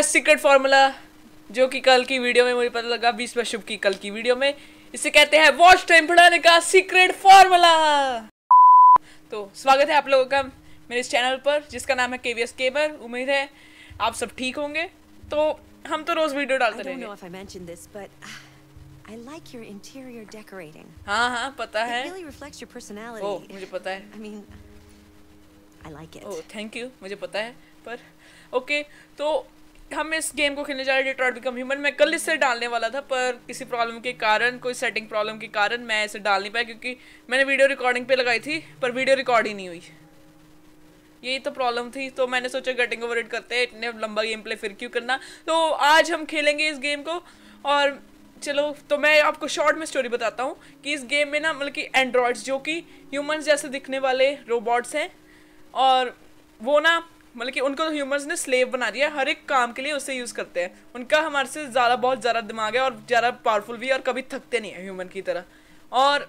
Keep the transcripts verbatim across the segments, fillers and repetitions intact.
है secret formula, जो कि कल की वीडियो में मुझे पता लगा, बीस में शुभ की कल की वीडियो में। इसे कहते हैं वॉच टाइम बढ़ाने का सीक्रेट फार्मूला। तो स्वागत है आप लोगों का मेरे इस चैनल पर जिसका नाम है केवीएस गेमर। उम्मीद है आप सब ठीक होंगे। तो हम तो रोज वीडियो डालते रहेंगे। I like your interior decorating. हाँ हाँ पता है। It really reflects your personality. Oh, मुझे पता है। I mean, I like it. Oh, thank you. मुझे पता है। पर, okay, तो हम इस गेम को खेलने जा रहे हैं Detroit: Become Human। मैं कल इसे डालने वाला था पर किसी प्रॉब्लम के कारण, कोई सेटिंग प्रॉब्लम के कारण मैं इसे डाल नहीं पाया, क्योंकि मैंने वीडियो रिकॉर्डिंग पे लगाई थी पर वीडियो रिकॉर्ड ही नहीं हुई। यही तो प्रॉब्लम थी। तो मैंने सोचा गेटिंग ओवर इट करते हैं, इतने लंबा गेम प्ले फिर क्यों करना। तो आज हम खेलेंगे इस गेम को। और चलो तो मैं आपको शॉर्ट में स्टोरी बताता हूँ कि इस गेम में ना मतलब कि एंड्रॉइड्स जो कि ह्यूमंस जैसे दिखने वाले रोबोट्स हैं, और वो ना मतलब कि उनको तो ह्यूमंस ने स्लेव बना दिया, हर एक काम के लिए उसे यूज़ करते हैं। उनका हमारे से ज़्यादा बहुत ज़्यादा दिमाग है और ज़्यादा पावरफुल भी, और कभी थकते नहीं है ह्यूमन की तरह। और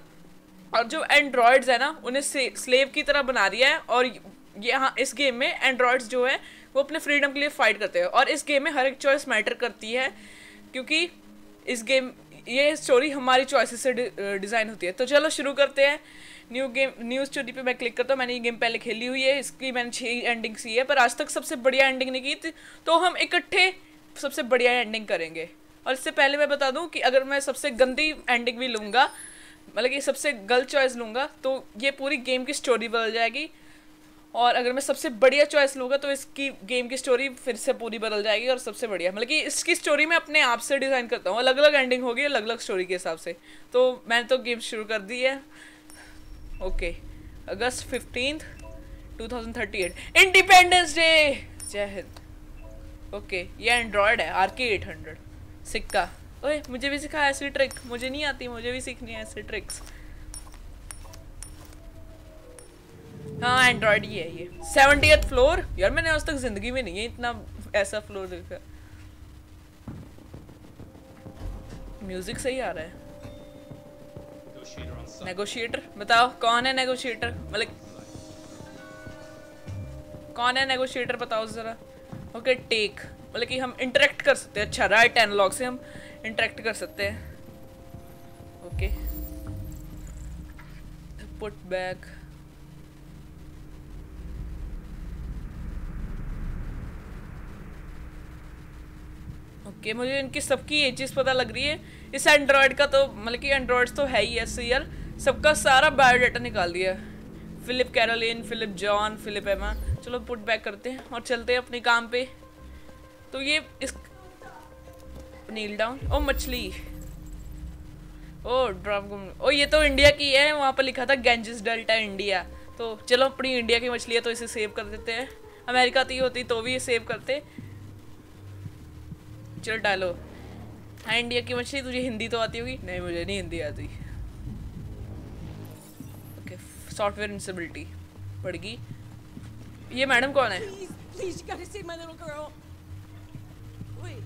और जो एंड्रॉयड्स है ना उन्हें स्लेव की तरह बना दिया है। और ये हाँ, इस गेम में एंड्रॉयड्स जो है वो अपने फ्रीडम के लिए फ़ाइट करते हैं, और इस गेम में हर एक चॉइस मैटर करती है, क्योंकि इस गेम ये स्टोरी हमारी चॉइसेस से डिज़ाइन होती है। तो चलो शुरू करते हैं। न्यू गेम न्यू स्टोरी पे मैं क्लिक करता हूँ। मैंने ये गेम पहले खेली हुई है, इसकी मैंने छः एंडिंग्स की है, पर आज तक सबसे बढ़िया एंडिंग नहीं की थी। तो हम इकट्ठे सबसे बढ़िया एंडिंग करेंगे। और इससे पहले मैं बता दूँ कि अगर मैं सबसे गंदी एंडिंग भी लूँगा, मतलब कि सबसे गलत चॉइस लूँगा, तो ये पूरी गेम की स्टोरी बदल जाएगी। और अगर मैं सबसे बढ़िया चॉइस लूँगा तो इसकी गेम की स्टोरी फिर से पूरी बदल जाएगी। और सबसे बढ़िया मतलब कि इसकी स्टोरी मैं अपने आप से डिज़ाइन करता हूँ, अलग अलग एंडिंग होगी अलग अलग स्टोरी के हिसाब से। तो मैंने तो गेम शुरू कर दी है। Okay, August fifteenth two thousand thirty eight Independence day, जय हिंद। ओके, ये एंड्रॉयड है आर के एट हंड्रेड सिक्का। ओए मुझे भी सिखा ऐसी ट्रिक, मुझे नहीं आती, मुझे भी सीखनी है ऐसी ट्रिक्स। हाँ एंड्रॉयड ही है ये। सेवेंटीएथ फ्लोर, यार मैंने आज तक जिंदगी में नहीं है इतना ऐसा फ्लोर देखा। म्यूजिक सही आ रहा है। नेगोशिएटर, बताओ कौन है नेगोशिएटर, मतलब कौन है नेगोशिएटर बताओ जरा। ओके टेक, मतलब कि हम इंटरेक्ट कर सकते हैं। अच्छा राइट एनालॉग से हम इंटरेक्ट कर सकते हैं। Okay put back, okay okay, मुझे इनकी सबकी एजेस पता लग रही है। इस एंड्रॉयड का तो मतलब कि एंड्रॉयड्स तो है ही ऐसे यार, सबका सारा बायोडाटा निकाल दिया। Philip Caroline, Philip John, Philip Emma. चलो पुट बैक करते हैं और चलते हैं अपने काम पे। तो ये इस नील डाउन, ओ मछली, ओ ड्राम गुम, ओ ये तो इंडिया की है, वहाँ पर लिखा था गैंजेस डेल्टा इंडिया। तो चलो अपनी इंडिया की मछली है तो इसे सेव कर देते हैं। अमेरिका तो होती तो भी ये सेव करते। चलो डालो। हाँ इंडिया की मछली, तुझे हिंदी तो आती होगी। नहीं मुझे नहीं हिंदी आती। ओके सॉफ्टवेयर इंस्टेबिलिटी पड़ गई। ये मैडम कौन है? Please, please, you gotta save my little girl. Wait,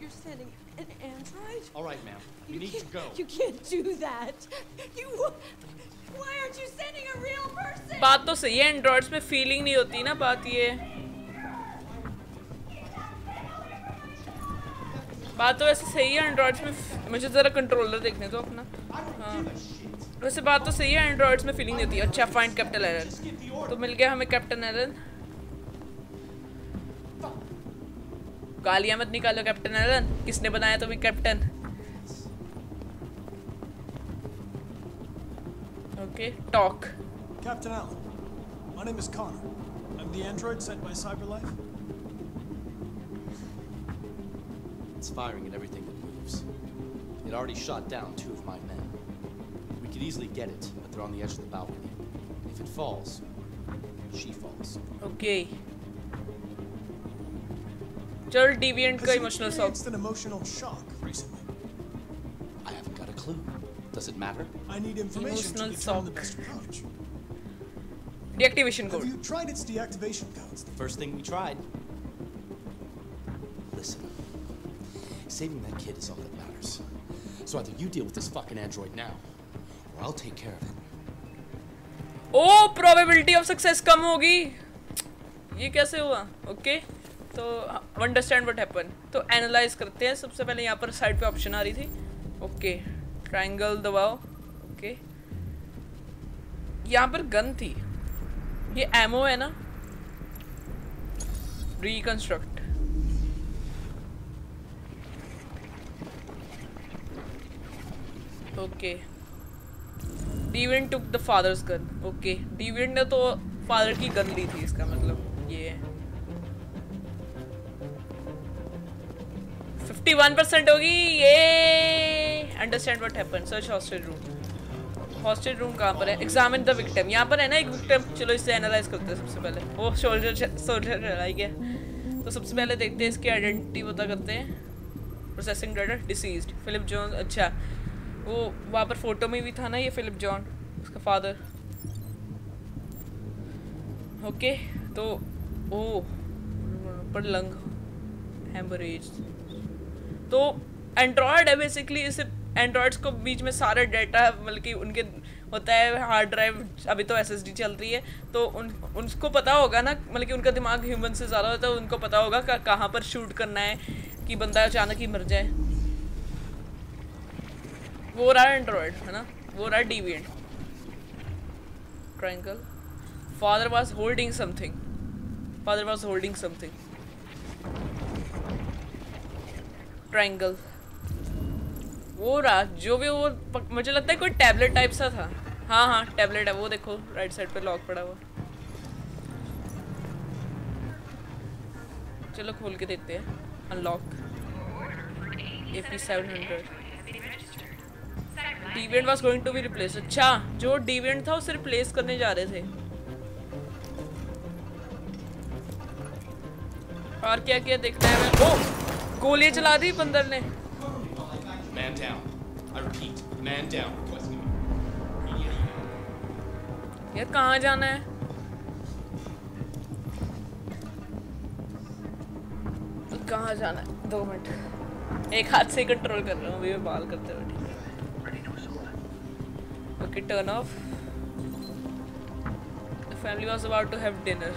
you're sending an android? All right, ma'am. You need to go. You can't do that. You, why aren't you sending a real person? बात तो सही है, androids में feeling नहीं होती ना, बात ये बात तो वैसे सही है। एंड्रॉइड्स में मुझे ज़रा कंट्रोलर देखने दो अपना। हाँ वैसे बात तो सही है, एंड्रॉइड्स में फीलिंग देती है। अच्छा फाइंड कैप्टन एरर, तो मिल गया हमें कैप्टन एरर। गालियाँ मत निकालो कैप्टन एरर, किसने बनाया तुम्हें captain. Okay talk. Captain error, my name is Connor, I am the android sent by CyberLife. It's firing at everything that moves. It already shot down two of my men. We could easily get it, but they're on the edge of the balcony. If it falls, she falls. Okay. Chal deviant ka emotional shock. It's an emotional shock recently. I haven't got a clue. Does it matter? I need information to determine the best approach. Deactivation code. Have you tried its deactivation code? It's the first thing we tried. Listen. Saving that kid is all that matters. So either you deal with this fucking android now, or I'll take care of it. Oh, probability of success कम होगी। ये कैसे हुआ? Okay, तो understand what happen, तो analyse करते हैं। सबसे पहले यहाँ पर साइड पे ऑप्शन आ रही थी, ओके ट्रायंगल दबाओ, ओके यहाँ पर गन थी, ये एमओ है ना, reconstruct. Okay deviant took the father's gun, okay deviant ने तो फादर की गन ली थी, इसका मतलब ये है। इक्यावन परसेंट होगी ये। Understand what happen, search hostage room. Hostage room कहाँ पर है? एग्जामिन द विक्टिम, यहाँ पर है ना एक विक्टिम। चलो इसे एनालाइज करते हैं। सबसे पहले वो सोल्जर सोल्जर लड़ाई गया, तो सबसे पहले देखते हैं इसकी आइडेंटिटी पता करते हैं। Processing data deceased Philip John, अच्छा वो वहाँ पर फोटो में भी था ना ये फिलिप जॉन, उसका फादर। ओके तो ओ पर लंग हेमरेज, तो एंड्रॉयड है बेसिकली। इस एंड्रॉयड्स को बीच में सारा डाटा बल्कि उनके होता है हार्ड ड्राइव, अभी तो एसएसडी चल रही है, तो उन उनको पता होगा ना, बल्कि उनका दिमाग ह्यूमन से ज़्यादा होता है, उनको पता होगा कहाँ पर शूट करना है कि बंदा अचानक ही मर जाए। वो रहा एंड्रॉयड है ना, वो रहा deviant. Triangle, father was holding something, father was holding something. Triangle वो रहा, जो भी वो पक, मुझे लगता है कोई टैबलेट टाइप सा था। हाँ हाँ टैबलेट है वो, देखो राइट साइड पे लॉक पड़ा हुआ। चलो खोल के देखते हैं। Unlock A P seven hundred. Deviant was going to be replace, अच्छा जो डिविएंट था उसे रिप्लेस करने जा रहे थे। और क्या क्या देखना है मैं? ओ गोलियां चला दी बंदर ने। Man down. I repeat, man down. यार कहाँ जाना है? कहाँ जाना है? दो मिनट, एक हाथ से कंट्रोल कर रहा हूँ अभी मैं, बाल करते हुए। Okay, turn off. The family was about to have dinner.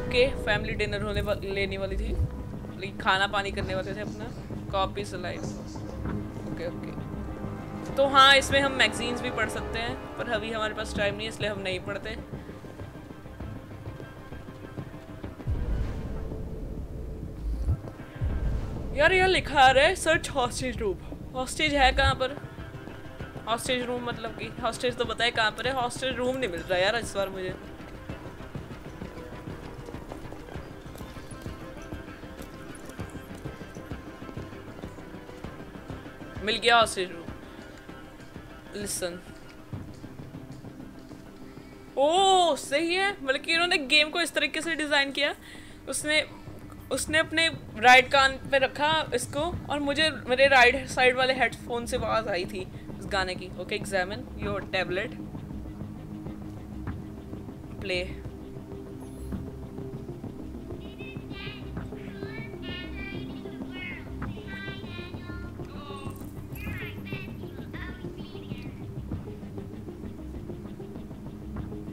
Okay, family dinner होने वाली, लेने वाली थी, लेकिन खाना पानी करने वाले थे अपना। Copy slide. Okay, okay. तो हाँ इसमें हम मैगजीन्स भी पढ़ सकते हैं, पर अभी हमारे पास टाइम नहीं है इसलिए हम नहीं पढ़ते। यार यहाँ लिखा आ रहा है सर्च हॉस्टेज रूम। हॉस्टेज है कहाँ पर? हॉस्टेज रूम मतलब कि हॉस्टेज तो बताया कहाँ पर है, हॉस्टेज रूम नहीं मिल रहा यार इस बार मुझे। मिल गया हॉस्टेज रूम। लिसन, ओह सही है, मतलब कि इन्होंने गेम को इस तरीके से डिज़ाइन किया। उसने उसने अपने राइट कान पे रखा इसको, और मुझे मेरे राइट साइड वाले हेडफोन से आवाज़ आई थी गाने की। Okay examine your tablet, play.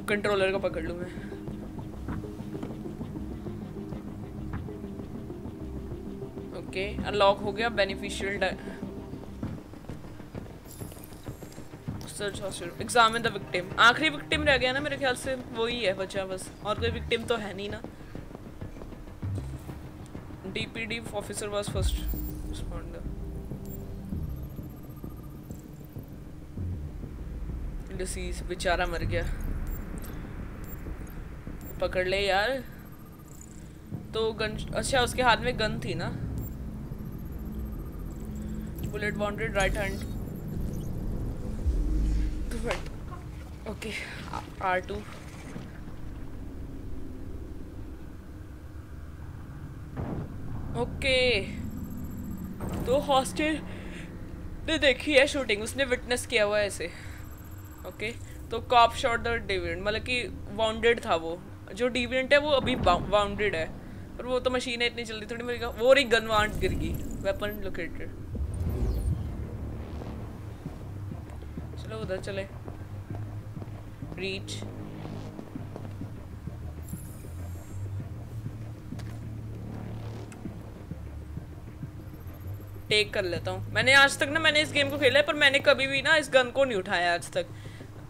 Controller को पकड़ लूं मैं। ओके अनलॉक हो गया बेनिफिशियल। एग्जामिन द विक्टिम, आखिरी विक्टिम रह गया ना मेरे ख्याल से, वही है बचा बस, और कोई विक्टिम तो है नहीं ना। DPD officer was first responder. Deceased, बेचारा मर गया। पकड़ ले यार, तो गन, अच्छा उसके हाथ में गन थी ना। Bullet bounded right hand. Okay R two. Okay तो हॉस्टेज ने देखी है शूटिंग, उसने विटनेस किया हुआ है इसे। ओके तो कॉप शॉट द डिविएंट, मतलब कि वाउंडेड था वो, जो डिविएंट है वो अभी वाउंडेड है, पर वो तो मशीन है इतनी जल्दी थोड़ी मेरी। वो रही गन वाउंड गिर गई, वेपन लोकेटेड। चलो उधर चले, रीच। टेक कर लेता हूँ। मैंने आज तक ना मैंने इस गेम को खेला है पर मैंने कभी भी ना इस गन को नहीं उठाया, आज तक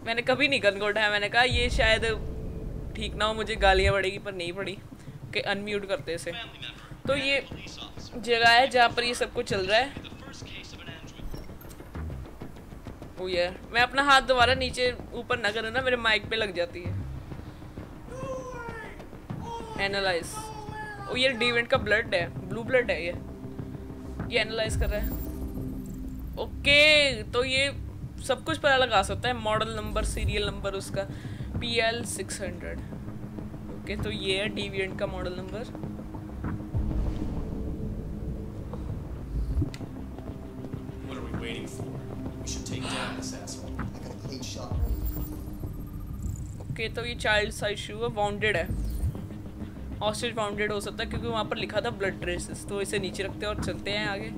मैंने कभी नहीं गन को उठाया। मैंने कहा ये शायद ठीक ना हो, मुझे गालियाँ पड़ेगी, पर नहीं पड़ी। ओके अनम्यूट करते इसे। तो ये जगह है जहाँ पर ये सब कुछ चल रहा है। ओ यार मैं अपना हाथ दोबारा नीचे ऊपर ना करूँ ना, मेरे माइक पे लग जाती है। एनालाइज। ओ ये डीवेंट का ब्लड है, ब्लू ब्लड है ये। ये एनालाइज कर रहा है। ओके तो ये सब कुछ पता लगा सकता है, मॉडल नंबर, सीरियल नंबर उसका, P L six hundred. Okay तो ये है डीविएंट का model number. What are we waiting for? We should take down this asshole. I got a clean shot. Okay तो ये चाइल्ड साइज शू है, bounded है, ostrich bounded हो सकता है क्योंकि वहाँ पर लिखा था ब्लड ट्रेसेस। तो इसे नीचे रखते हैं और चलते हैं आगे।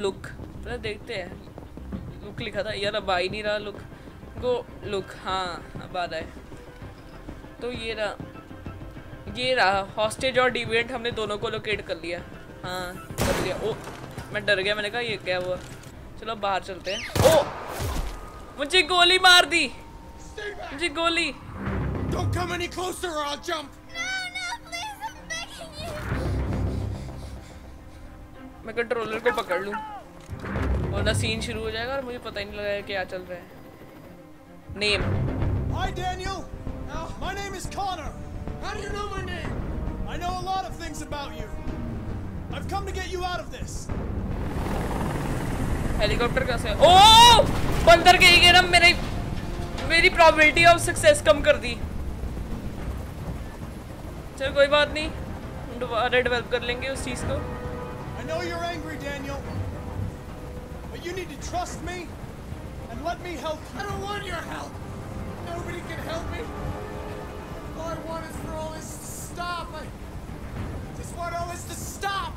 लुक पहले देखते हैं, लुक लिखा था यार, अब आ ही नहीं रहा लुक गो लुक। हाँ अब आ रहा है। तो ये रहा, ये रहा हॉस्टेज और डिविएंट, हमने दोनों को लोकेट कर लिया। हाँ कर लिया। ओ मैं डर गया, मैंने कहा ये क्या हुआ। चलो बाहर चलते हैं। ओ मुझे गोली मार दी, मुझे गोली। Don't come any closer or I'll jump. No, no, please, I'm begging you. मैं कंट्रोलर को पकड़ लूँ वरना सीन शुरू हो जाएगा और मुझे पता ही नहीं लगा क्या चल रहा है। Name. Hi Daniel. My name is Connor. How do you know my name? I know a lot of things about you. I've come to get you out of this. Helicopter कैसे? ओ बंदर के ही गेम मेरे मेरी probability of success कम कर दी। चल कोई बात नहीं, हम दोबारा डेवलप कर लेंगे उस चीज को। I know you're angry, Daniel, but you need to trust me and let me help you. I don't want your help. Nobody can help me. All I want is for all this to stop. I just want all this to stop.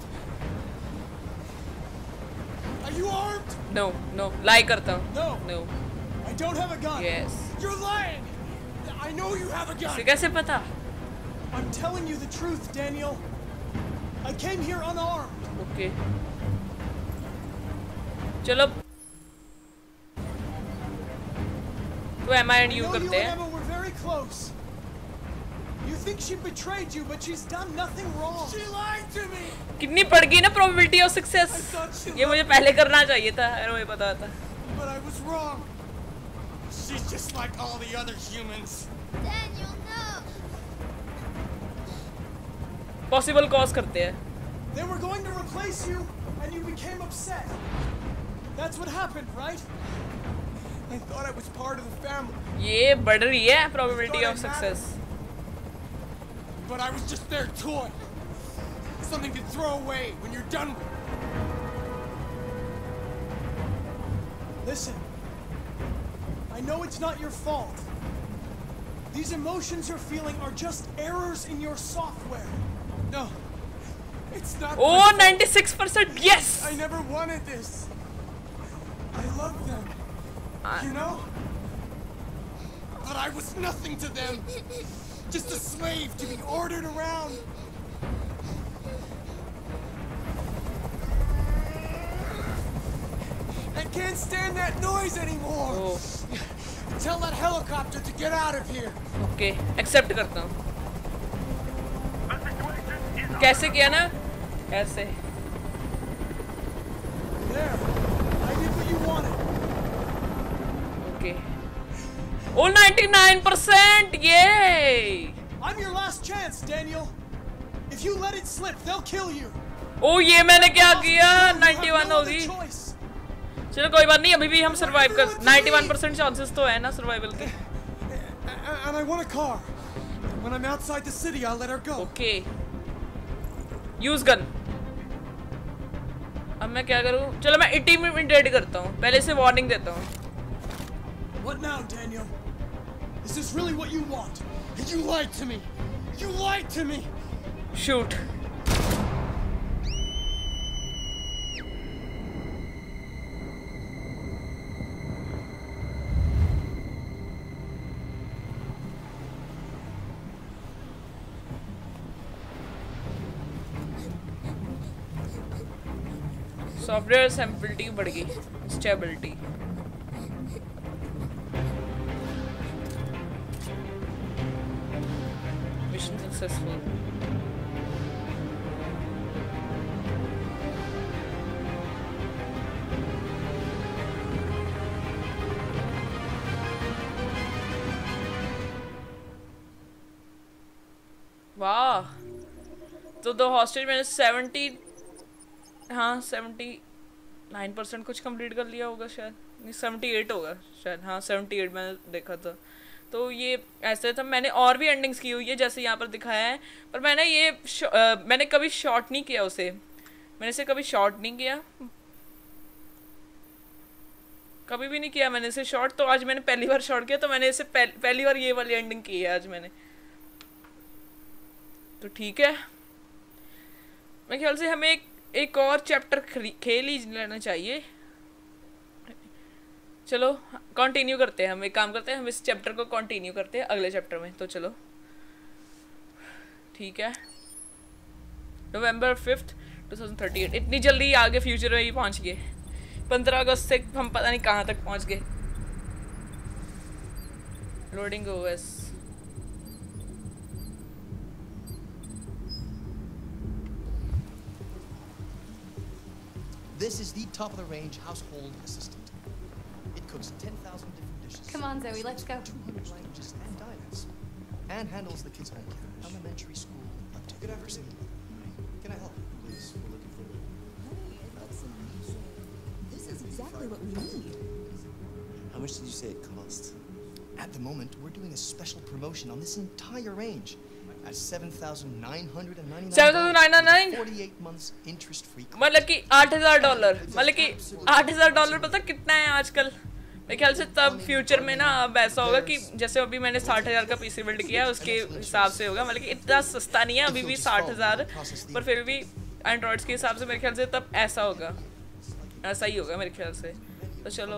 Are you armed? No, no. Lie करता हूँ. No, no. I don't have a gun. Yes. You're lying. I know you have a gun. इसे कैसे पता? I'm telling you the truth, Daniel. I came here unarmed. Okay. चलो. So am I and you करते हैं? I know you and Emma were very close. You think she betrayed you, but she's done nothing wrong. She lied to me. कितनी बढ़ गई ना probability of success? ये मुझे पहले करना चाहिए था, मुझे पता था. But I was wrong. She's just like all the other humans. Daniel, no. Possible cause करते हैं। They were going to replace you and you became upset. That's what happened, right? I thought I was part of the family. ये बढ़ रही है probability of success. But I was just their toy. Something to throw away when you're done with. Listen. I know it's not your fault. These emotions you're feeling are just errors in your software. No, it's not. Oh, ninety-six percent. Yes. I never wanted this. I love them. I you know? But I was nothing to them. Just a slave to be ordered around. I can't stand that noise anymore. Oh. Tell that helicopter to get out of here. Okay, accept करता हूँ. कैसे किया ना? कैसे? There, I did what you wanted. Okay. Oh, ninety-nine percent! Yay! I'm your last chance, Daniel. If you let it slip, they'll kill you. Oh, ये मैंने क्या किया? ninety-one होगी. चलो कोई बात नहीं, अभी भी हम सरवाइव कर। ninety-one percent चांसेस तो है ना सरवाइवल के। And I want a car. When I'm outside the city, I'll let her go. Okay. Use gun. अब मैं क्या करूँ? चलो मैं intimidate करता हूँ। पहले से warning देता हूँ। What now, Daniel? Is this really what you want? You lied to me. You lied to me. Shoot. Software सैम्पलिटी बढ़ गई, स्टेबिलिटी। Mission successful. वाह, तो दो हॉस्टेज मैंने सेवेंटी, हाँ सेवेंटी नाइन परसेंट कुछ कंप्लीट कर लिया होगा शायद, नहीं सेवेंटी एट होगा शायद, हाँ सेवेंटी एट मैंने देखा था। तो ये ऐसे था, मैंने और भी एंडिंग्स की हुई है जैसे यहाँ पर दिखाया है, पर मैंने ये आ, मैंने कभी शॉर्ट नहीं किया उसे, मैंने इसे कभी शॉर्ट नहीं किया, कभी भी नहीं किया मैंने इसे शॉर्ट। तो आज मैंने पहली बार शॉर्ट किया, तो मैंने इसे पह, पहली बार ये वाली एंडिंग की है आज मैंने। तो ठीक है, मेरे ख्याल से हमें एक एक और चैप्टर खेल ही लेना चाहिए। चलो कंटिन्यू करते हैं, हम एक काम करते हैं, हम इस चैप्टर को कंटिन्यू करते हैं अगले चैप्टर में। तो चलो ठीक है, November fifth two thousand thirty eight इतनी जल्दी आगे फ्यूचर में ही पहुंच गए। पंद्रह अगस्त से हम पता नहीं कहाँ तक पहुंच गए। Loading OS This is the top of the range household assistant. It cooks ten thousand different dishes. Come on, Zoe, let's go. two hundred languages and diets. And handles the kids' home care. Elementary school. Good afternoon. Can I help you? Please, we're looking for you. Hey, it looks amazing. This is exactly what we need. How much did you say it cost? At the moment, we're doing a special promotion on this entire range. At seven thousand nine hundred ninety-nine dollars, seven thousand nine hundred ninety-nine dollars, forty-eight months interest-free. मतलब कि eight thousand dollars, मतलब कि eight thousand dollars पता कितना है आजकल? मेरे ख्याल से तब फ्यूचर में ना अब ऐसा होगा कि जैसे अभी मैंने साठ हज़ार का पीसी बिल्ड किया उसके हिसाब से होगा, मतलब कि इतना सस्ता नहीं है अभी भी साठ हज़ार, पर फिर भी एंड्रॉइड्स के हिसाब से मेरे ख्याल से तब ऐसा होगा, ऐसा ही होगा मेरे ख्याल से। तो चलो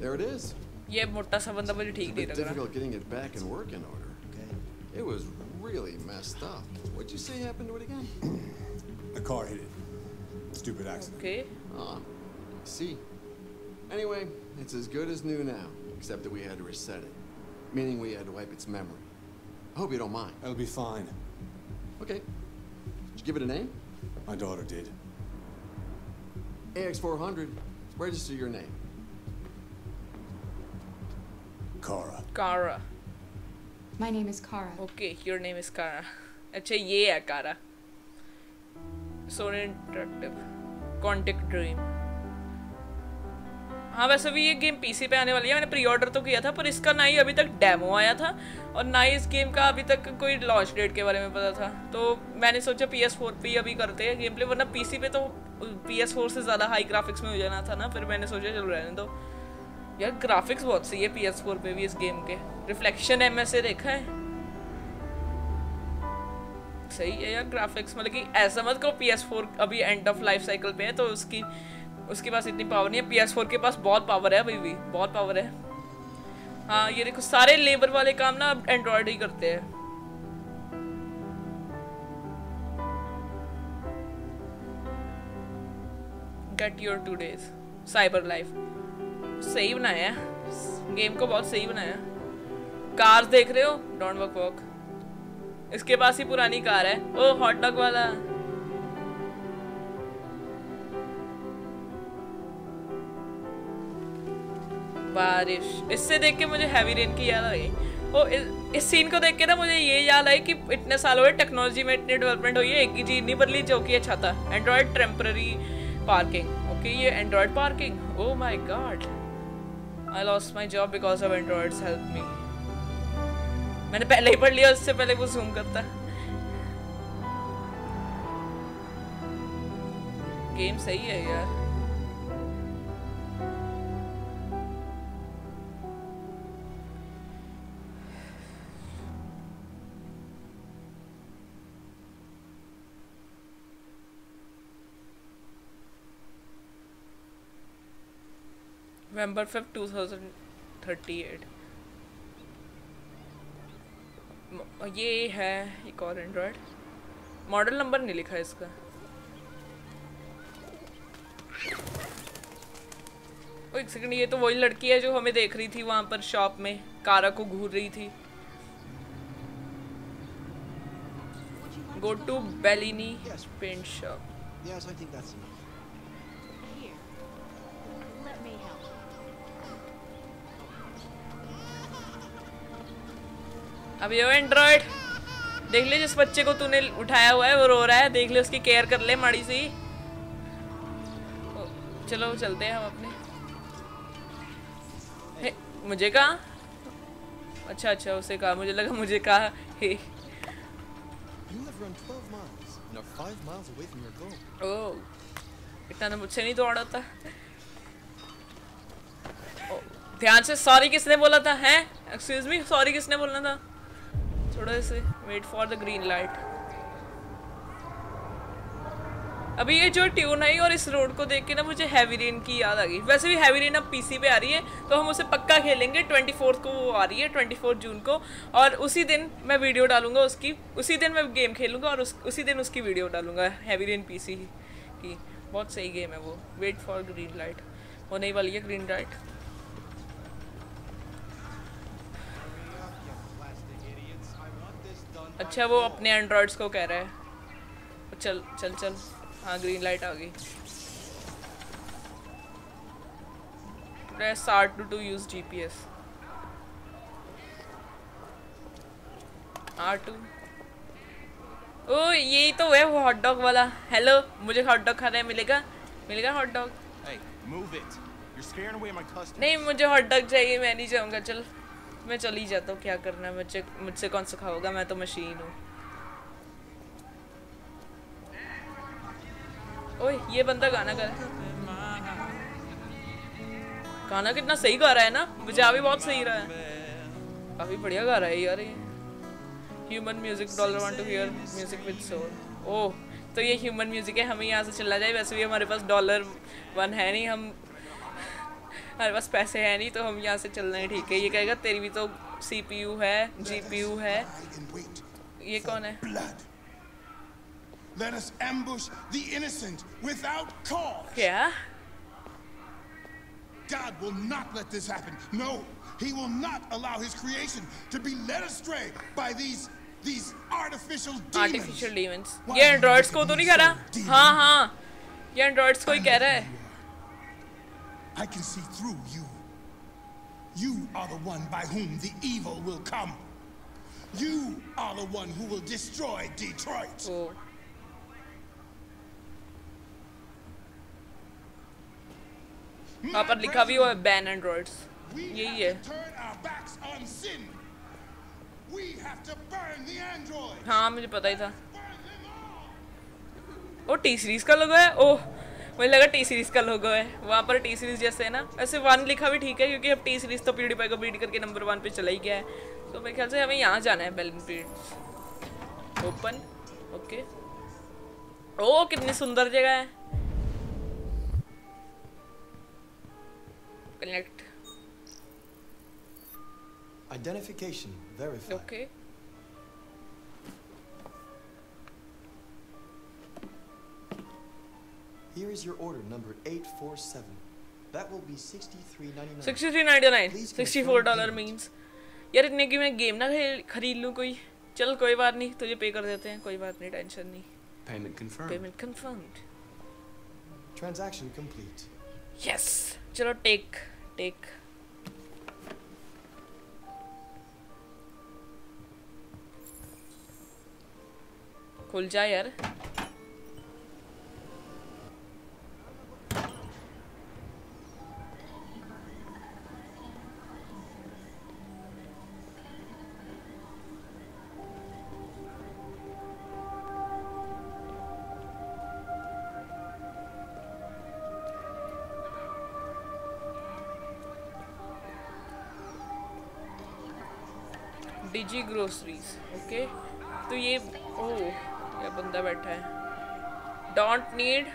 There it is. ये मोटा सा बंदा मुझे ठीक नहीं लग रहा। Difficult getting it back in working order. Okay. It was really messed up. What'd you say happened to it again? The car hit it. Stupid accident. Okay. Ah, see. Anyway, it's as good as new now, except that we had to reset it, meaning we had to wipe its memory. I hope you don't mind. That'll be fine. Okay. Did you give it a name? My daughter did. A X four hundred. Register your name. Kara. Kara. My name is Kara. Okay, your name is Kara. अच्छा ये है Kara. Sony Interactive. Contact Dream. हाँ वैसे भी ये game PC पे आने वाली है, मैंने प्री ऑर्डर तो किया था, पर इसका ना ही अभी तक डेमो आया था और ना ही इस गेम का अभी तक कोई लॉन्च डेट के बारे में पता था। तो मैंने सोचा पी एस फोर पे अभी करते हैं गेम प्ले, वरना पीसी पे तो पी एस फोर से ज़्यादा हाई ग्राफिक्स में हो जाना था ना, फिर मैंने सोचा चलो रहने दो। यार ग्राफिक्स बहुत सही है पी एस फोर पे भी इस गेम के, रिफ्लेक्शन है मैंने देखा है, सही है यार ग्राफिक्स। मतलब कि ऐसा मत करो पी एस फोर अभी एंड ऑफ लाइफ साइकिल पे है तो उसकी उसके पास इतनी पावर नहीं है, पी एस फोर के पास बहुत पावर है अभी भी, बहुत पावर है। हाँ ये देखो सारे लेबर वाले काम ना अब एंड्रॉयड ही करते हैं। Get your two days cyber life, सही बनाया है गेम को, बहुत सही बनाया। कार्स देख रहे हो, डोंट वॉक वॉक, इसके पास ही पुरानी कार है। ओ हॉट डॉग वाला, बारिश, इससे देख के मुझे हैवी रेन की याद आ गई। ओ इस, इस सीन को देख के ना मुझे ये याद आई कि इतने साल हुए टेक्नोलॉजी में इतनी डेवलपमेंट हुई है, एक ही चीज नहीं बदली जो कि अच्छा था, एंड्रॉयड टेम्पररी पार्किंग। ओके ये Android parking, oh my God, I lost my job because of androids help me. मैंने पहले ही पढ़ लिया, उससे पहले वो zoom करता। गेम सही है यार। November fifth, two thousand thirty-eight. और ये है एक और एंड्रॉयड, मॉडल नंबर नहीं लिखा इसका। ओ एक सेकंड, ये तो वही लड़की है जो हमें देख रही थी वहां पर शॉप में, कारा को घूर रही थी। Go to Bellini paint shop. Yes, I think that's enough. Here. Let me help. अब ये एंड्रॉइड देख ले, जिस बच्चे को तूने उठाया हुआ है वो रो रहा है, देख ले उसकी केयर कर ले माड़ी सी। चलो चलते हैं हम अपने। मुझे कहा? अच्छा अच्छा उसे कहा, मुझे लगा मुझे कहा। ओह इतना मुझसे नहीं दौड़ा था। oh, ध्यान से। सॉरी किसने बोला था? हैं एक्सक्यूज मी, सॉरी किसने बोलना था? थोड़ा से wait for the green light. अभी ये जो ट्यून आई और इस रोड को देख के ना मुझे हैवी रेन की याद आ गई। वैसे भी हैवी रेन अब पीसी पे आ रही है तो हम उसे पक्का खेलेंगे। ट्वेंटी फोर्थ को वो आ रही है, ट्वेंटी फोर्थ जून को, और उसी दिन मैं वीडियो डालूंगा उसकी, उसी दिन मैं गेम खेलूंगा और उस, उसी दिन उसकी वीडियो डालूंगा हैवी रेन पीसी की। बहुत सही गेम है वो। वेट फॉर ग्रीन लाइट, होने ही वाली है ग्रीन लाइट। अच्छा वो अपने एंड्रॉइड्स को कह रहा है। चल चल चल, हाँ ग्रीन लाइट आ गई। Press R two to use GPS. R two. ओ यही तो है वो हॉट डॉग वाला। हेलो, मुझे हॉट डॉग खाना है, मिलेगा मिलेगा हॉट डॉग? नहीं मुझे हॉट डॉग चाहिए, मैं नहीं जाऊँगा। चल मैं चली जाता हूँ, क्या करना है मुझे, मुझसे कौन सा खाओगा, मैं तो मशीन हूँ। ओए ये बंदा गाना गा रहा है, गाना कितना सही गा रहा है ना, बजा भी बहुत सही रहा है, काफी बढ़िया गा रहा है यार ये। Human music dollar want to hear music with soul. ओह तो ये ह्यूमन म्यूजिक है, हमें यहाँ से चलना चाहिए। वैसे भी हमारे पास डॉलर वन है नहीं, हम हमारे पास पैसे हैं नहीं, तो हम यहाँ से चलना है। ठीक है, ये कहेगा तेरी भी तो सी पी यू है, जी पी यू है। ये कौन है? Let us ambush the innocent without cause. Yeah. God will not let this happen. No, he will not allow his creation to be led astray by these these artificial demons. Artificial demons. ये androids को तो नहीं कह रहा? हाँ हाँ, ये androids को ही कह रहा है। I can see through you. You are the one by whom the evil will come. You are the one who will destroy Detroit. Oh. वहाँ पर लिखा भी हुआ है बैन एंड्रॉइड्स, यही है। हाँ मुझे पता ही था। ओ टी सीरीज का लोगो है। ओह मुझे लगा टी सीरीज का लोगो है, वहाँ पर टी सीरीज जैसे है ना। ऐसे वन लिखा भी ठीक है क्योंकि अब टी सीरीज तो पीडीपाई को बीट करके नंबर वन पे चला ही गया है, तो मेरे ख्याल से हमें यहाँ जाना है। बेलन पीड ओपन, ओके। ओह कितनी सुंदर जगह है। Connect. Identification verified. Okay. Here is your order number eight four seven. That will be sixty-three ninety-nine. sixty-three ninety-nine. sixty-four dollars means. यार इतने की मैं गेम ना खरीद लूँ कोई। चल कोई बात नहीं, तुझे पे कर देते हैं, कोई बात नहीं, टेंशन नहीं। Payment confirmed. Payment confirmed. Transaction complete. Yes. चलो टेक टेक। खुल जा यार। जी ग्रोसरीज, ओके। तो ये ओ ये बंदा बैठा है। डोंट नीड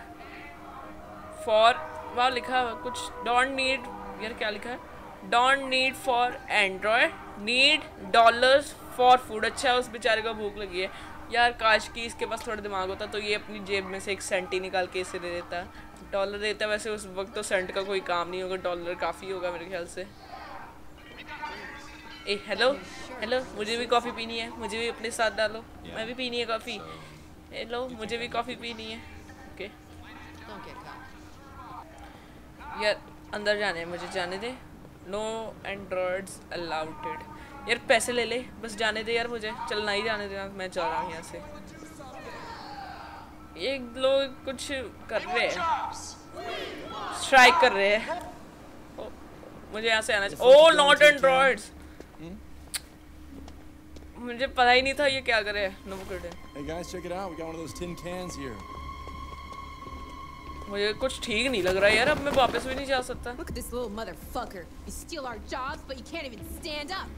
फॉर, वहाँ लिखा हुआ कुछ, डोंट नीड यार क्या लिखा है? Don't need for Android, need dollars for food. अच्छा उस बेचारे को भूख लगी है यार, काश कि इसके पास थोड़ा दिमाग होता तो ये अपनी जेब में से एक सेंटी निकाल के इसे दे देता। डॉलर देता वैसे उस वक्त तो सेंट का कोई काम नहीं होगा, डॉलर काफ़ी होगा मेरे ख्याल से। ए हेलो हेलो, मुझे भी कॉफ़ी पीनी है, मुझे भी अपने साथ डालो, मैं भी पीनी है कॉफ़ी। हेलो मुझे भी कॉफ़ी पीनी है। ओके यार अंदर जाने है, मुझे जाने दे। No androids allowed. यार पैसे ले ले, बस जाने दे यार मुझे, चल ना ही जाने देना, मैं जा रहा हूँ यहाँ से। ये लोग कुछ कर रहे हैं, स्ट्राइक कर रहे हैं। मुझे यहाँ से आना चाहिए। ओ नॉट एंड्रॉयड्स, मुझे पता ही नहीं था ये क्या करे। नो कर, मुझे कुछ ठीक नहीं लग रहा यार, अब मैं वापस भी नहीं जा सकता। Look at this little motherfucker. You steal our jobs, but you can't even stand up.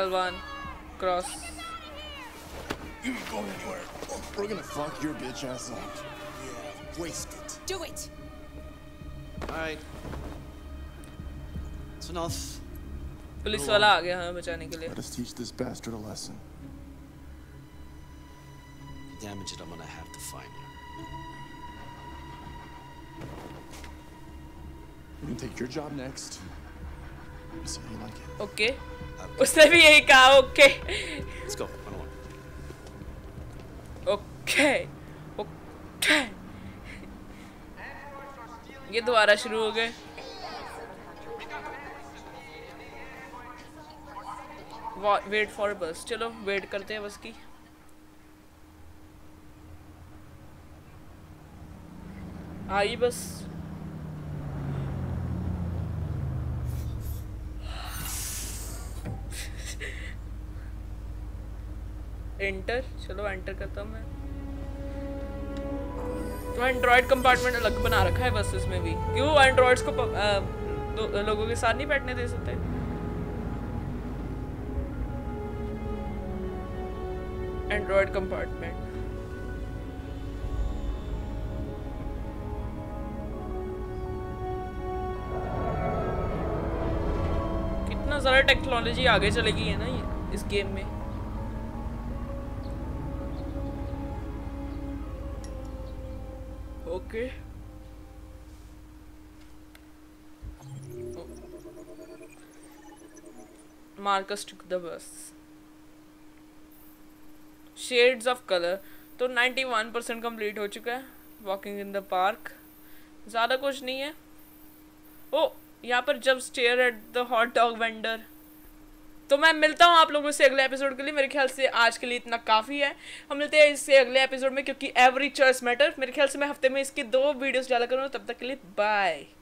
L one, cross. You ain't going anywhere. We're gonna fuck your bitch ass up. Yeah, waste it. Do it. All right. It's enough. Police वाला आ गया हमें बचाने के लिए। Let us teach this bastard a lesson. Damage it, I'm gonna have to find you. We're gonna take your job next. See how you like it. Okay. उसने भी यही कहा। Okay. Let's go. I don't want. Okay. Okay. ये दोबारा शुरू हो गए। Wait for बस, चलो वेट करते हैं बस की। आई बस। एंटर, चलो एंटर करता हूँ मैं। तो एंड्रॉयड कंपार्टमेंट अलग बना रखा है बस इसमें भी, क्यों एंड्रॉयड्स को आ, दो, लोगों के साथ नहीं बैठने दे सकते। एंड्रॉयड कंपार्टमेंट, कितना ज़्यादा टेक्नोलॉजी आगे चलेगी है ना इस गेम में। Okay Marcus took the bus. Shades of colour तो नाइन्टी वन परसेंट कम्प्लीट हो चुका है। वॉकिंग इन द पार्क ज़्यादा कुछ नहीं है। ओ यहाँ पर जब stare at the hot dog vendor. तो मैं मिलता हूँ आप लोगों से अगले एपिसोड के लिए। मेरे ख्याल से आज के लिए इतना काफ़ी है, हम मिलते हैं इससे अगले एपिसोड में, क्योंकि एवरी चॉइस मैटर। मेरे ख्याल से मैं हफ्ते में इसकी दो वीडियोस डाला करूँगा। तब तक के लिए बाय।